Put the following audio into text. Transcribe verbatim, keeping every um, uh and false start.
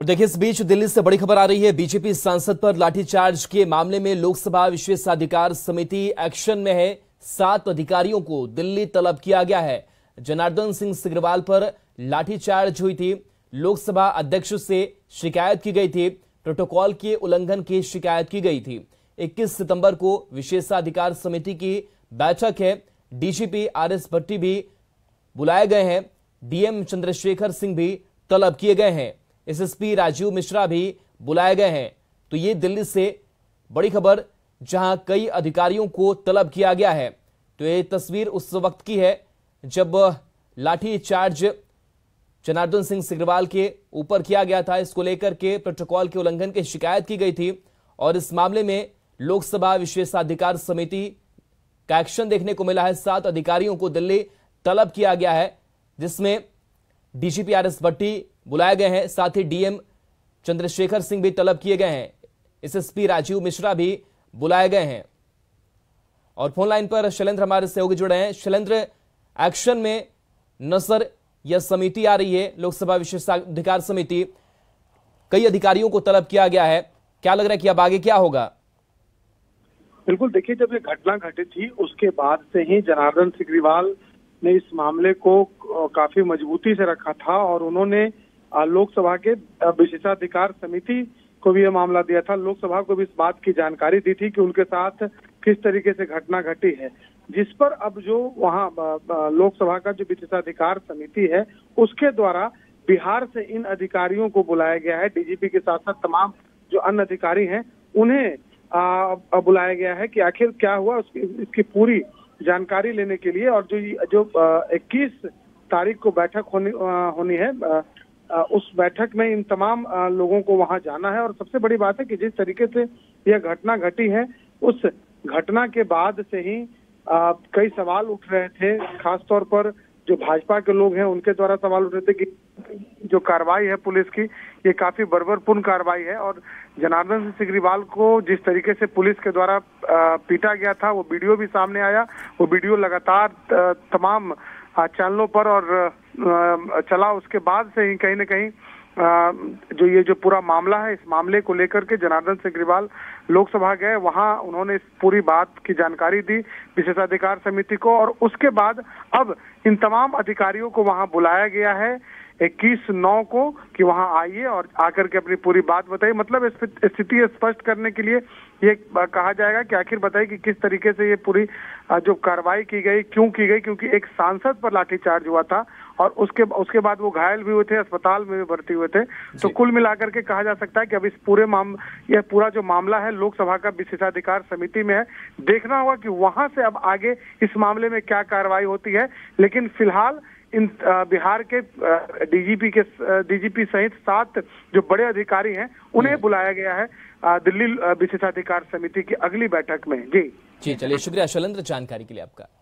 और देखिए इस बीच दिल्ली से बड़ी खबर आ रही है। बीजेपी सांसद पर लाठीचार्ज के मामले में लोकसभा विशेषाधिकार समिति एक्शन में है। सात अधिकारियों को दिल्ली तलब किया गया है। जनार्दन सिंह सिग्रीवाल पर लाठीचार्ज हुई थी। लोकसभा अध्यक्ष से शिकायत की गई थी। प्रोटोकॉल के उल्लंघन की शिकायत की गई थी। इक्कीस सितंबर को विशेषाधिकार समिति की बैठक है। डीजीपी आर एस भट्टी भी बुलाए गए हैं। डीएम चंद्रशेखर सिंह भी तलब किए गए हैं। एसएसपी राजीव मिश्रा भी बुलाए गए हैं। तो ये दिल्ली से बड़ी खबर, जहां कई अधिकारियों को तलब किया गया है। तो ये तस्वीर उस वक्त की है जब लाठीचार्ज जनार्दन सिंह सिग्रीवाल के ऊपर किया गया था। इसको लेकर के प्रोटोकॉल के उल्लंघन की शिकायत की गई थी और इस मामले में लोकसभा विशेषाधिकार समिति का एक्शन देखने को मिला है। सात अधिकारियों को दिल्ली तलब किया गया है, जिसमें डीजीपी आर एस भट्टी बुलाए गए हैं। साथ ही डीएम चंद्रशेखर सिंह भी तलब किए गए हैं। एसएसपी राजीव मिश्रा भी बुलाए गए हैं। और फोन लाइन पर शैलेंद्र हमारे सहयोगी जुड़े हैं। शैलेंद्र, एक्शन में नजर यह समिति आ रही है, लोकसभा विशेषाधिकार समिति, कई अधिकारियों को तलब किया गया है, क्या लग रहा है कि अब आगे क्या होगा? बिल्कुल, देखिए जब ये घटना घटित थी उसके बाद से ही जनार्दन सिग्रीवाल ने इस मामले को काफी मजबूती से रखा था और उन्होंने लोकसभा के विशेषाधिकार समिति को भी यह मामला दिया था। लोकसभा को भी इस बात की जानकारी दी थी कि उनके साथ किस तरीके से घटना घटी है, जिस पर अब जो वहाँ लोकसभा का जो विशेषाधिकार समिति है उसके द्वारा बिहार से इन अधिकारियों को बुलाया गया है। डीजीपी के साथ साथ तमाम जो अन्य अधिकारी हैं उन्हें आ, बुलाया गया है कि आखिर क्या हुआ, उसकी इसकी पूरी जानकारी लेने के लिए। और जो जो इक्कीस तारीख को बैठक होनी होनी है, आ, उस बैठक में इन तमाम आ, लोगों को वहां जाना है। और सबसे बड़ी बात है कि जिस तरीके से यह घटना घटी है, उस घटना के बाद से ही आ, कई सवाल उठ रहे थे। खासतौर पर जो भाजपा के लोग हैं उनके द्वारा सवाल उठ रहे थे कि जो कार्रवाई है पुलिस की, ये काफी बर्बरपूर्ण कार्रवाई है। और जनार्दन सिंह सिग्रीवाल को जिस तरीके से पुलिस के द्वारा पीटा गया था, वो वीडियो भी सामने आया। वो वीडियो लगातार तमाम चैनलों पर और चला। उसके बाद से ही कहीं ना कहीं जो ये जो पूरा मामला है, इस मामले को लेकर के जनार्दन सिग्रीवाल लोकसभा गए, वहां उन्होंने इस पूरी बात की जानकारी दी विशेषाधिकार समिति को। और उसके बाद अब इन तमाम अधिकारियों को वहां बुलाया गया है इक्कीस नौ को कि वहां आइए और आकर के अपनी पूरी बात बताइए। मतलब स्थिति स्पष्ट करने के लिए ये कहा जाएगा कि आखिर बताइए कि किस तरीके से ये पूरी जो कार्रवाई की गई, क्यों की गई, क्योंकि एक सांसद पर लाठीचार्ज हुआ था और उसके उसके बाद वो घायल भी हुए थे, अस्पताल में भी भर्ती हुए थे। तो कुल मिलाकर के कहा जा सकता है कि अब इस पूरे माम यह पूरा जो मामला है लोकसभा का विशेषाधिकार समिति में है। देखना होगा कि वहां से अब आगे इस मामले में क्या कार्रवाई होती है। लेकिन फिलहाल इन बिहार के डीजीपी के डीजीपी सहित सात जो बड़े अधिकारी हैं उन्हें बुलाया गया है दिल्ली विशेषाधिकार समिति की अगली बैठक में। जी जी, चलिए, शुक्रिया शैलेंद्र जानकारी के लिए आपका।